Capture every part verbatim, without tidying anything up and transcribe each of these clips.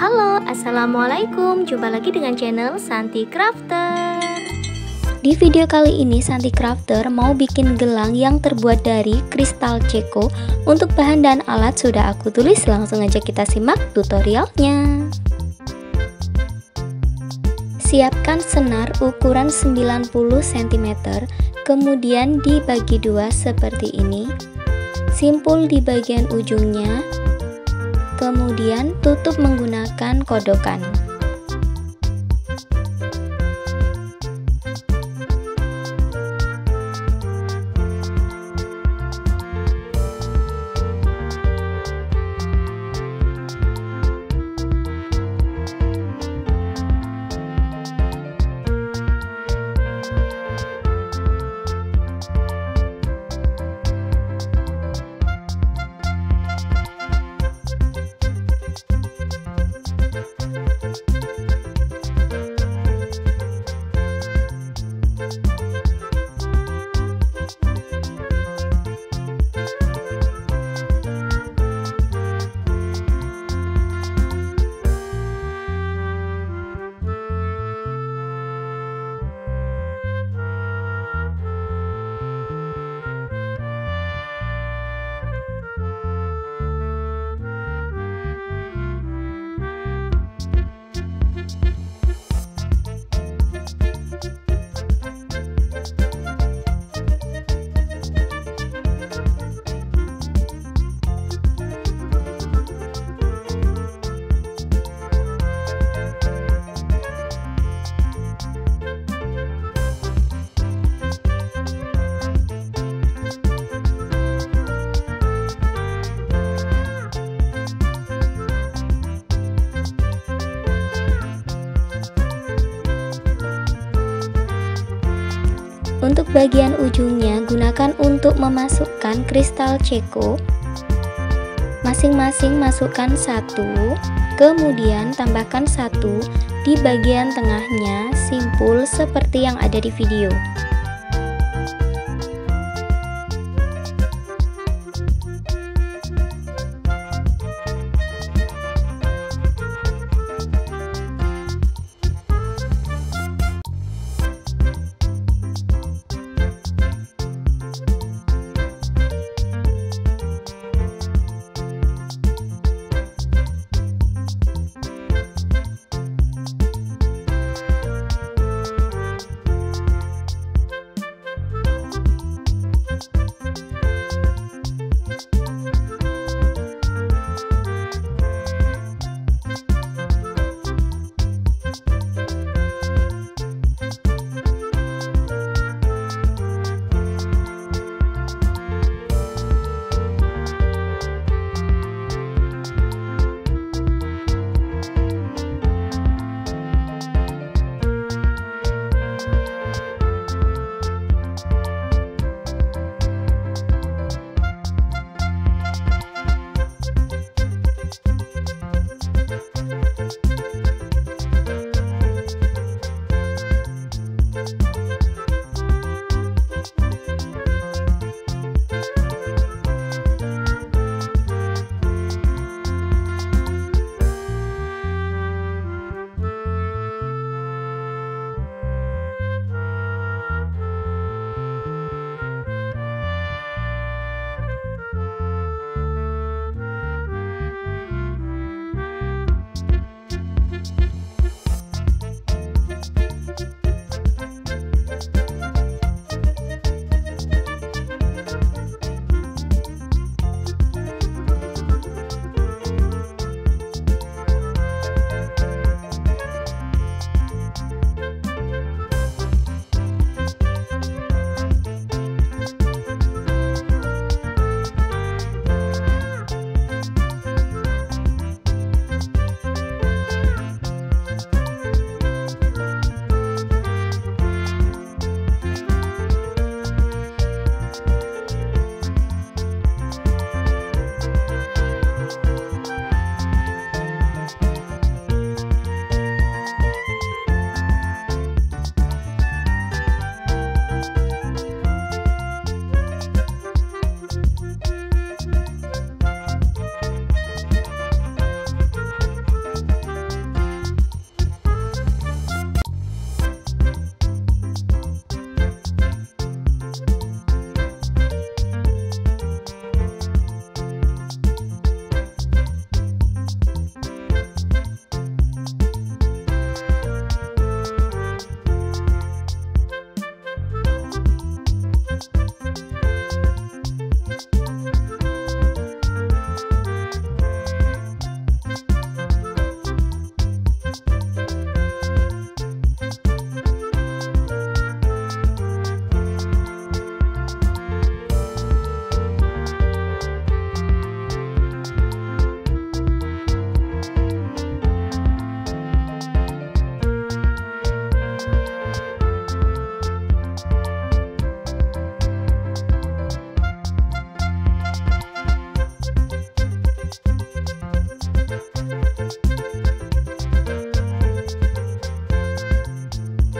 Halo, Assalamualaikum. Jumpa lagi dengan channel Shanty Crafter. Di video kali ini Shanty Crafter mau bikin gelang yang terbuat dari kristal ceko. Untuk bahan dan alat sudah aku tulis, langsung aja kita simak tutorialnya. Siapkan senar ukuran sembilan puluh sentimeter, kemudian dibagi dua seperti ini. Simpul di bagian ujungnya, kemudian tutup menggunakan kodokan. Untuk bagian ujungnya gunakan untuk memasukkan kristal ceko. Masing-masing masukkan satu, kemudian tambahkan satu di bagian tengahnya, simpul seperti yang ada di video.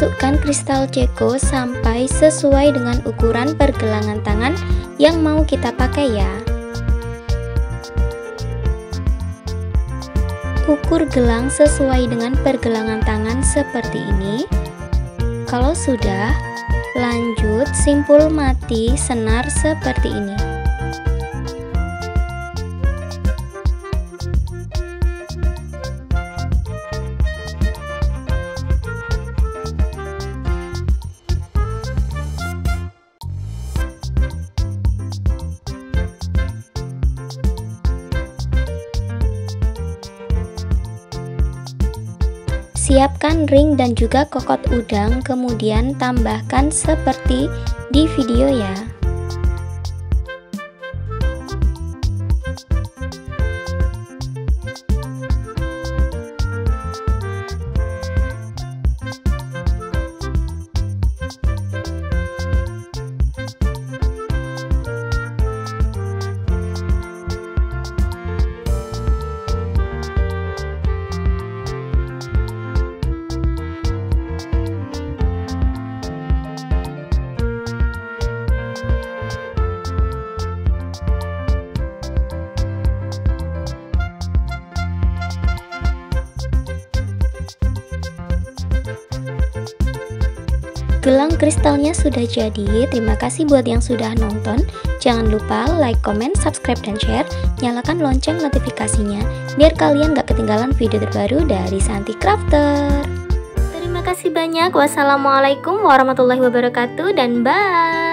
masukkan kristal ceko sampai sesuai dengan ukuran pergelangan tangan yang mau kita pakai ya. Ukur gelang sesuai dengan pergelangan tangan seperti ini. Kalau sudah, lanjut simpul mati senar seperti ini. Siapkan ring dan juga kokot udang, kemudian tambahkan seperti di video ya. Gelang kristalnya sudah jadi. Terima kasih buat yang sudah nonton. Jangan lupa like, comment, subscribe, dan share. Nyalakan lonceng notifikasinya biar kalian gak ketinggalan video terbaru dari Shanty Crafter. Terima kasih banyak. Wassalamualaikum warahmatullahi wabarakatuh dan bye.